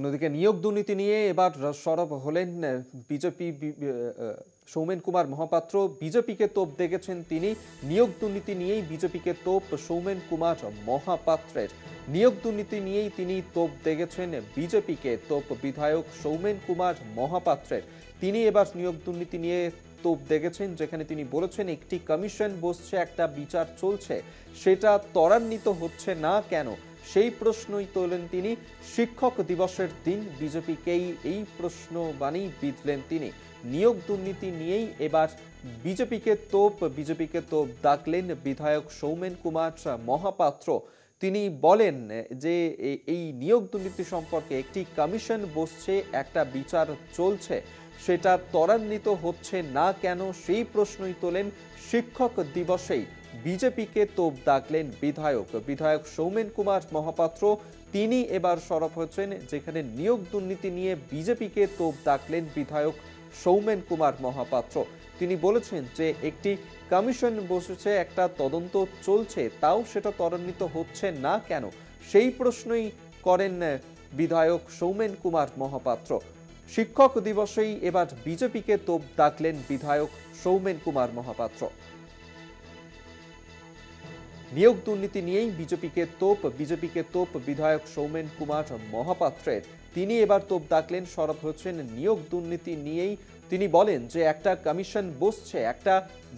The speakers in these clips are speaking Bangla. অন্যদিকে নিয়োগ দুর্নীতি নিয়ে এবার সরব হলেন বিজেপি সৌমেন কুমার মহাপাত্র। বিজেপিকে তোপ দেখেছেন তিনি। নিয়োগ দুর্নীতি নিয়েই বিজেপিকে তোপ সৌমেন কুমার মহাপাত্রের। নিয়োগ দুর্নীতি নিয়েই তিনি তোপ দেখেছেন বিজেপিকে। তোপ বিধায়ক সৌমেন কুমার মহাপাত্রের। তিনি এবার নিয়োগ দুর্নীতি নিয়ে তোপ দেখেছেন, যেখানে তিনি বলেছেন একটি কমিশন বসছে, একটা বিচার চলছে, সেটা ত্বরান্বিত হচ্ছে না কেন সেই প্রশ্নই তোলেন তিনি। শিক্ষক দিবসের দিন বিজেপিকেই এই প্রশ্ন বাণী বিধলেন তিনি। নিয়োগ দুর্নীতি নিয়েই এবার বিজেপিকে তোপ ডাকলেন বিধায়ক সৌমেন কুমার মহাপাত্র। তিনি বলেন যে এই নিয়োগ দুর্নীতি সম্পর্কে একটি কমিশন বসছে, একটা বিচার চলছে, সেটা ত্বরান্বিত হচ্ছে না কেন সেই প্রশ্নই তোলেন। শিক্ষক দিবসেই বিজেপিকে তোপ ডাকলেন বিধায়ক সৌমেন কুমার মহাপাত্র। তিনি এবার সরব হচ্ছেন, যেখানে নিয়োগ দুর্নীতি নিয়ে বিজেপিকে তোপ ডাকলেন বিধায়ক সৌমেন কুমার মহাপাত্র। তিনি বলেছেন যে একটি কমিশন বসেছে, একটা তদন্ত চলছে, তাও সেটা ত্বরান্বিত হচ্ছে না কেন সেই প্রশ্নই করেন বিধায়ক সৌমেন কুমার মহাপাত্র। শিক্ষক দিবসেই এবার বিজেপিকে তোপ ডাকলেন বিধায়ক সৌমেন কুমার মহাপাত্র। নিয়োগ দুর্নীতি নিয়েই বিজেপিকে তোপ বিধায়ক সৌমেন কুমার মহাপাত্রের। তিনি এবার তোপ ডাকলেন, সরব হচ্ছেন নিয়োগ দুর্নীতি নিয়েই। তিনি বলেন যে একটা কমিশন বসছে, একটা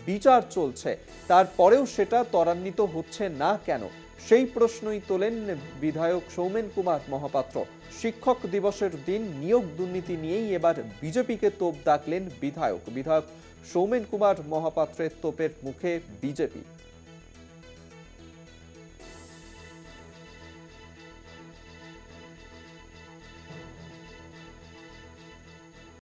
বিচার চলছে, তারপরেও সেটা ত্বরান্বিত হচ্ছে না কেন সেই প্রশ্নই তোলেন বিধায়ক সৌমেন কুমার মহাপাত্র। শিক্ষক দিবসের দিন নিয়োগ দুর্নীতি নিয়েই এবার বিজেপিকে তোপ ডাকলেন বিধায়ক সৌমেন কুমার মহাপাত্রের তোপের মুখে বিজেপি।